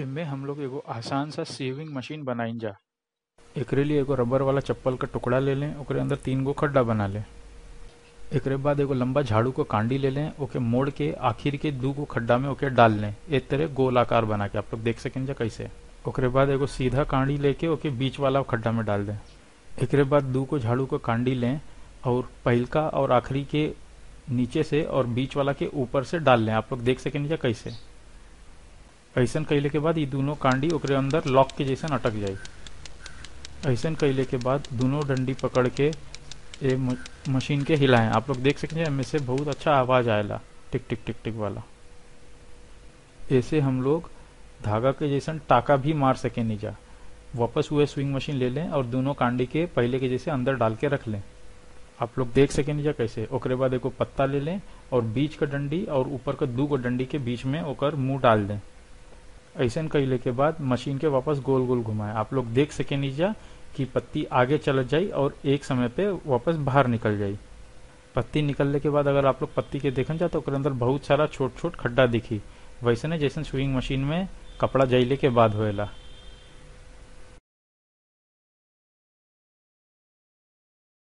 इनमें हम लोग एगो आसान सा सीविंग मशीन बनाइन जा। एकरे लिए एगो रबर वाला चप्पल का टुकड़ा ले लें, ओकरे अंदर 3 गो खड्डा बना लें। एकरे बाद एगो लंबा झाड़ू को कांडी ले लें, ओके मोड़ के आखिर के 2 गो खड्डा में ओके डाल लें, एक तरह गोलाकार बना के। आप लोग देख सकें जा कैसे। ओकरे बाद एगो सीधा कांडी लेके ओके बीच वाला खड्डा में डाल दें। एकरे बाद 2 गो झाड़ू को कांडी लें और पहिलका और आखिरी के नीचे से और बीच वाला के ऊपर से डाल लें। आप लोग देख सकें जा कैसे। ऐसा कैले के बाद ये दोनों कांडी ओकरे अंदर लॉक के जैसा अटक जाए। ऐसा कैले के बाद दोनों डंडी पकड़ के ये मशीन के हिलाएं। आप लोग देख सकते हैं इनमें से बहुत अच्छा आवाज आएगा, टिक टिक टिक टिक वाला। ऐसे हम लोग धागा के जैसा टाका भी मार सके नीचा। वापस हुए स्विंग मशीन ले लें और दोनों कांडी के पहले के जैसे अंदर डाल के रख लें। आप लोग देख सके नीचा कैसे। ओकरे बाद एगो पत्ता ले लें और बीच का डंडी और ऊपर का 2 गो डंडी के बीच में ओकर मुँह डाल दें। ऐसा कैले के बाद मशीन के वापस गोल गोल घुमाएं। आप लोग देख सके नीचा कि पत्ती आगे चल जाए और एक समय पे वापस बाहर निकल जाए। पत्ती निकलने के बाद अगर आप लोग पत्ती के देखन जा तो उसके अंदर बहुत सारा छोट छोट खड्डा दिखी, वैसे न जैसे स्विंग मशीन में कपड़ा जैले के बाद होएला।